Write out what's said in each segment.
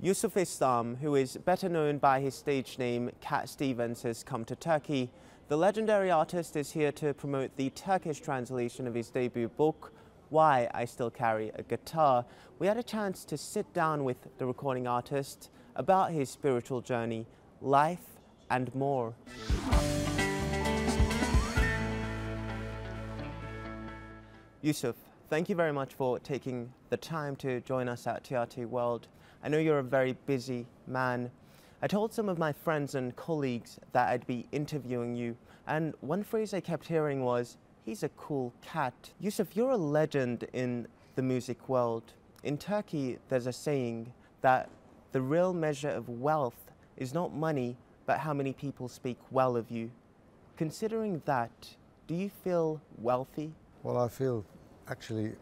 Yusuf Islam, who is better known by his stage name Cat Stevens, has come to Turkey. The legendary artist is here to promote the Turkish translation of his debut book, Why I Still Carry a Guitar. We had a chance to sit down with the recording artist about his spiritual journey, life and more. Yusuf, thank you very much for taking the time to join us at TRT World. I know you're a very busy man. I told some of my friends and colleagues that I'd be interviewing you, and one phrase I kept hearing was, "He's a cool cat." Yusuf, you're a legend in the music world. In Turkey, there's a saying that the real measure of wealth is not money, but how many people speak well of you. Considering that, do you feel wealthy? Well, I feel actually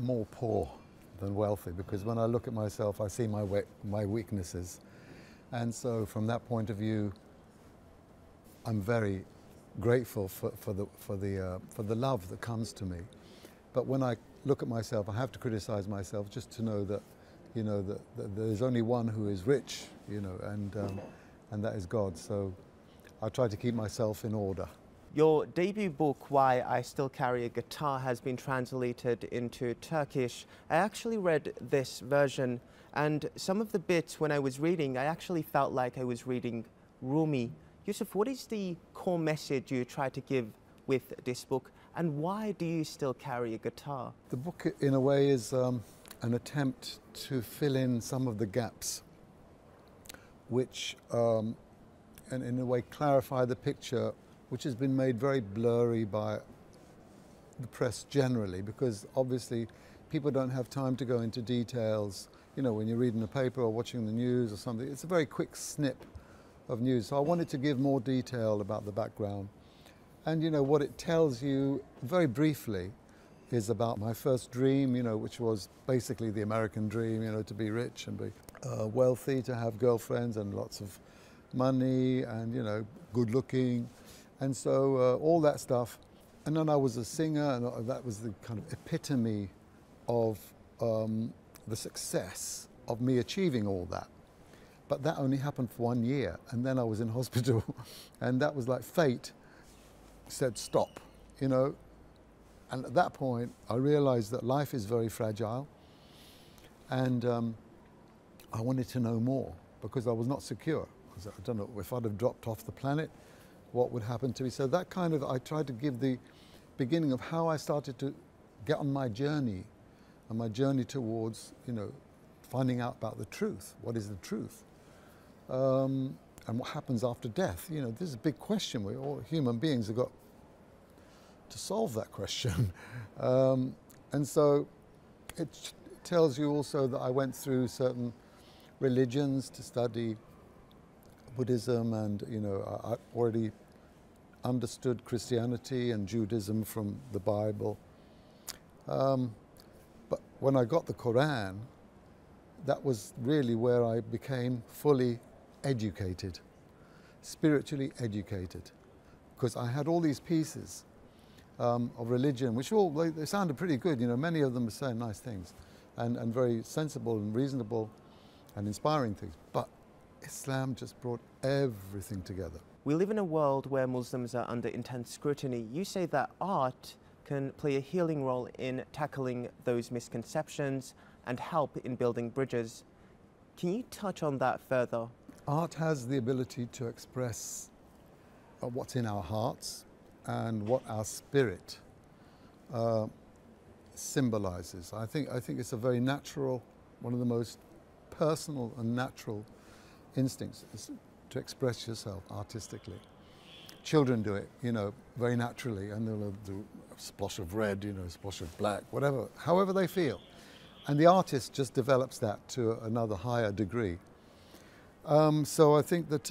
more poor than wealthy, because when I look at myself, I see my weaknesses. And so from that point of view, I'm very grateful for the love that comes to me. But when I look at myself, I have to criticize myself just to know that, you know, that there's only one who is rich, you know, and that is God. So I try to keep myself in order. Your debut book, Why I Still Carry a Guitar, has been translated into Turkish. I actually read this version, and some of the bits when I was reading, I actually felt like I was reading Rumi. Yusuf, what is the core message you try to give with this book, and why do you still carry a guitar? The book, in a way, is an attempt to fill in some of the gaps, which, and in a way, clarify the picture, which has been made very blurry by the press generally, because obviously people don't have time to go into details. You know, when you're reading the paper or watching the news or something, it's a very quick snip of news. So I wanted to give more detail about the background. And, you know, what it tells you very briefly is about my first dream, you know, which was basically the American dream, you know, to be rich and be wealthy, to have girlfriends and lots of money and, you know, good looking. And so all that stuff. And then I was a singer, and that was the kind of epitome of the success of me achieving all that. But that only happened for 1 year, and then I was in hospital. And that was like fate said stop, you know. And at that point, I realized that life is very fragile. And I wanted to know more, because I was not secure. Because I don't know, if I'd have dropped off the planet, what would happen to me? So that kind of, I tried to give the beginning of how I started to get on my journey, and my journey towards, you know, finding out about the truth. What is the truth? And what happens after death? You know, this is a big question. We all human beings have got to solve that question. And so it tells you also that I went through certain religions to study Buddhism, and, you know, I already understood Christianity and Judaism from the Bible. But when I got the Quran, that was really where I became fully educated, spiritually educated, because I had all these pieces of religion, which all, they sounded pretty good, you know, many of them were saying nice things, and very sensible and reasonable and inspiring things. But Islam just brought everything together. We live in a world where Muslims are under intense scrutiny. You say that art can play a healing role in tackling those misconceptions and help in building bridges. Can you touch on that further? Art has the ability to express what's in our hearts and what our spirit symbolizes. I think it's a very natural, one of the most personal and natural instincts is to express yourself artistically. Children do it, you know, very naturally, and they'll do a splosh of red, you know, a splosh of black, whatever, however they feel. And the artist just develops that to another higher degree. So I think that,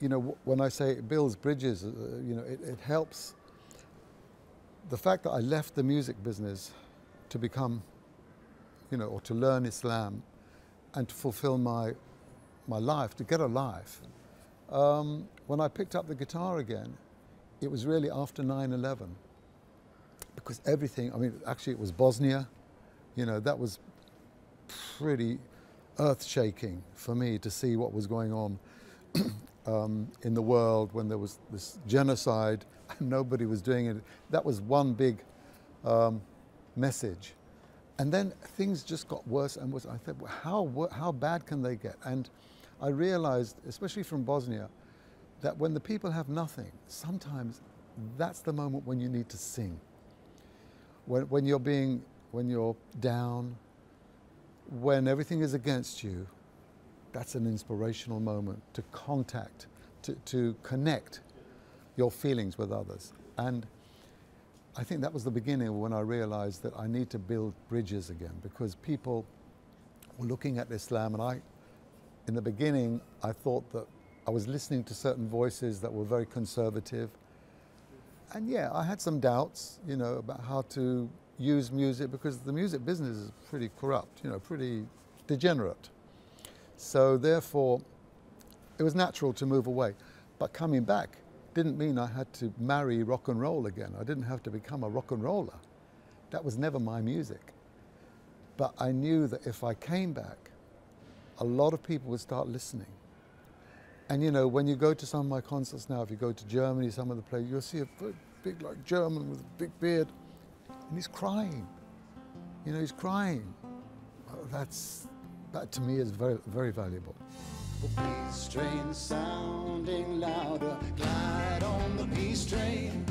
you know, when I say it builds bridges, you know, it helps. The fact that I left the music business to become, you know, or to learn Islam and to fulfill my life, to get a life. When I picked up the guitar again, it was really after 9/11, because everything, I mean, actually it was Bosnia, you know, that was pretty earth-shaking for me to see what was going on in the world when there was this genocide and nobody was doing it. That was one big message. And then things just got worse and worse. I thought, well, how bad can they get? And I realized, especially from Bosnia, that when the people have nothing, sometimes that's the moment when you need to sing. When you're down, when everything is against you, that's an inspirational moment to contact, to connect your feelings with others. And I think that was the beginning when I realized that I need to build bridges again, because people were looking at Islam, and in the beginning, I thought that I was listening to certain voices that were very conservative. And yeah, I had some doubts, you know, about how to use music, because the music business is pretty corrupt, you know, pretty degenerate. So therefore, it was natural to move away. But coming back didn't mean I had to marry rock and roll again. I didn't have to become a rock and roller. That was never my music. But I knew that if I came back, a lot of people would start listening. And you know, when you go to some of my concerts now, if you go to Germany, some of the places, you'll see a big, like, German with a big beard, and he's crying. You know, he's crying. That to me is very, very valuable. Peace train sounding louder, glide on the peace train.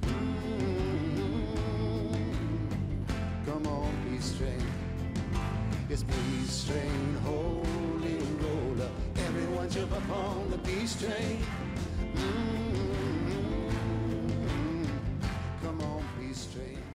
Come on, peace train. It's peace train, holy roller. Everyone jump up on the peace train. Come on, peace train.